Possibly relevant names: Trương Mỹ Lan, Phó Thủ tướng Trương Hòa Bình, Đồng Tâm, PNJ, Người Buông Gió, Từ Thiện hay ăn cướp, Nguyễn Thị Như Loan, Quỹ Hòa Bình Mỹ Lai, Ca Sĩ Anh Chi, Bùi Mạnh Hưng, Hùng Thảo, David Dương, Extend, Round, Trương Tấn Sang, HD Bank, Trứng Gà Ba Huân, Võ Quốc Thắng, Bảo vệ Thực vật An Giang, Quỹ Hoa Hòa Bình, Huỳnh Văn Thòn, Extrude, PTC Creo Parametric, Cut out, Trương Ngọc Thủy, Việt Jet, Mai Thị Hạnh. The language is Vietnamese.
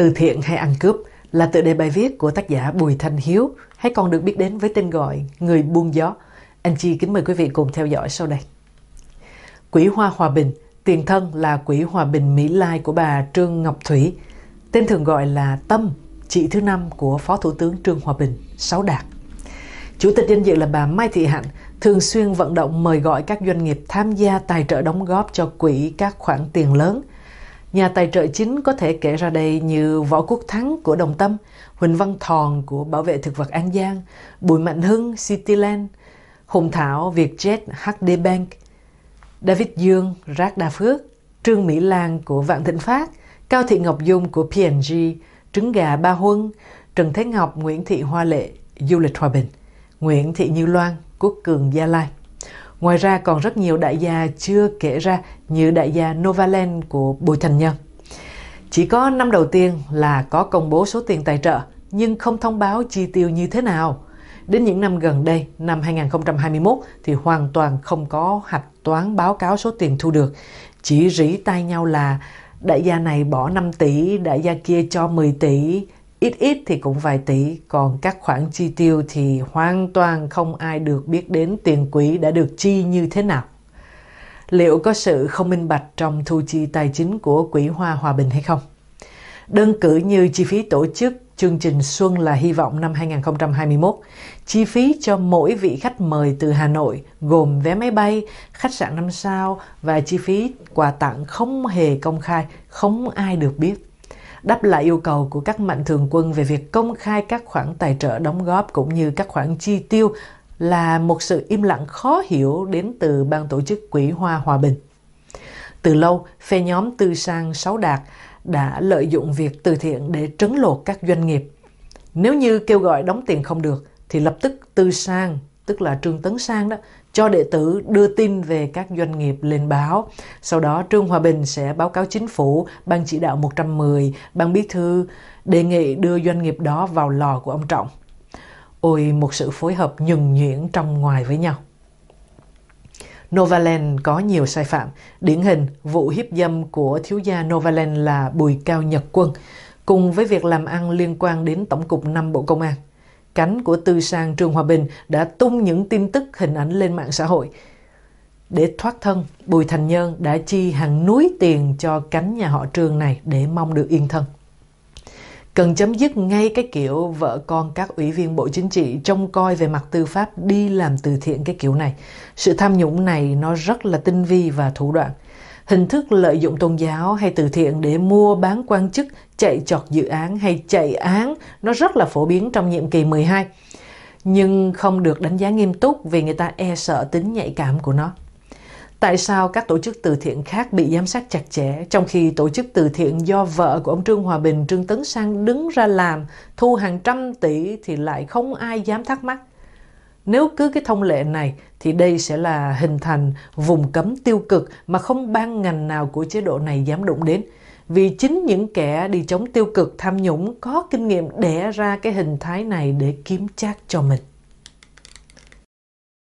Từ thiện hay ăn cướp là tựa đề bài viết của tác giả Bùi Thanh Hiếu, hay còn được biết đến với tên gọi Người Buông Gió. Anh Chi kính mời quý vị cùng theo dõi sau đây. Quỹ Hòa Bình, tiền thân là Quỹ Hòa Bình Mỹ Lai của bà Trương Ngọc Thủy, tên thường gọi là Tâm, chị thứ năm của Phó Thủ tướng Trương Hòa Bình, Sáu Đạt. Chủ tịch danh dự là bà Mai Thị Hạnh, thường xuyên vận động mời gọi các doanh nghiệp tham gia tài trợ đóng góp cho quỹ các khoản tiền lớn. Nhà tài trợ chính có thể kể ra đây như Võ Quốc Thắng của Đồng Tâm, Huỳnh Văn Thòn của Bảo vệ Thực vật An Giang, Bùi Mạnh Hưng, Cityland, Hùng Thảo, Việt Jet, HD Bank, David Dương, Rác Đa Phước, Trương Mỹ Lan của Vạn Thịnh Phát, Cao Thị Ngọc Dung của PNJ, Trứng Gà Ba Huân, Trần Thế Ngọc, Nguyễn Thị Hoa Lệ, Du lịch Hòa Bình, Nguyễn Thị Như Loan, Quốc Cường Gia Lai. Ngoài ra còn rất nhiều đại gia chưa kể ra như đại gia Novaland của Bùi Thành Nhân. Chỉ có năm đầu tiên là có công bố số tiền tài trợ nhưng không thông báo chi tiêu như thế nào. Đến những năm gần đây, năm 2021 thì hoàn toàn không có hạch toán báo cáo số tiền thu được. Chỉ rỉ tai nhau là đại gia này bỏ 5 tỷ, đại gia kia cho 10 tỷ, ít thì cũng vài tỷ, còn các khoản chi tiêu thì hoàn toàn không ai được biết đến tiền quỹ đã được chi như thế nào. Liệu có sự không minh bạch trong thu chi tài chính của Quỹ Hòa Bình hay không? Đơn cử như chi phí tổ chức chương trình Xuân là Hy vọng năm 2021, chi phí cho mỗi vị khách mời từ Hà Nội gồm vé máy bay, khách sạn 5 sao và chi phí quà tặng không hề công khai, không ai được biết. Đáp lại yêu cầu của các mạnh thường quân về việc công khai các khoản tài trợ đóng góp cũng như các khoản chi tiêu là một sự im lặng khó hiểu đến từ ban tổ chức Quỹ Hòa Bình. Từ lâu, phe nhóm Tư Sang Sáu Đạt đã lợi dụng việc từ thiện để trấn lột các doanh nghiệp. Nếu như kêu gọi đóng tiền không được, thì lập tức Tư Sang, tức là Trương Tấn Sang đó, cho đệ tử đưa tin về các doanh nghiệp lên báo. Sau đó Trương Hòa Bình sẽ báo cáo chính phủ, ban chỉ đạo 110, ban bí thư, đề nghị đưa doanh nghiệp đó vào lò của ông Trọng. Ôi, một sự phối hợp nhuần nhuyễn trong ngoài với nhau. Novaland có nhiều sai phạm. Điển hình, vụ hiếp dâm của thiếu gia Novaland là Bùi Cao Nhật Quân, cùng với việc làm ăn liên quan đến Tổng cục 5 Bộ Công an. Cánh của Tư Sang Trương Hòa Bình đã tung những tin tức hình ảnh lên mạng xã hội. Để thoát thân, Bùi Thành Nhân đã chi hàng núi tiền cho cánh nhà họ Trương này để mong được yên thân. Cần chấm dứt ngay cái kiểu vợ con các ủy viên Bộ Chính trị trông coi về mặt tư pháp đi làm từ thiện cái kiểu này. Sự tham nhũng này nó rất là tinh vi và thủ đoạn. Hình thức lợi dụng tôn giáo hay từ thiện để mua bán quan chức, chạy chọt dự án hay chạy án nó rất là phổ biến trong nhiệm kỳ 12. Nhưng không được đánh giá nghiêm túc vì người ta e sợ tính nhạy cảm của nó. Tại sao các tổ chức từ thiện khác bị giám sát chặt chẽ, trong khi tổ chức từ thiện do vợ của ông Trương Hòa Bình, Trương Tấn Sang đứng ra làm, thu hàng trăm tỷ thì lại không ai dám thắc mắc? Nếu cứ cái thông lệ này thì đây sẽ là hình thành vùng cấm tiêu cực mà không ban ngành nào của chế độ này dám đụng đến. Vì chính những kẻ đi chống tiêu cực tham nhũng có kinh nghiệm đẻ ra cái hình thái này để kiếm trác cho mình.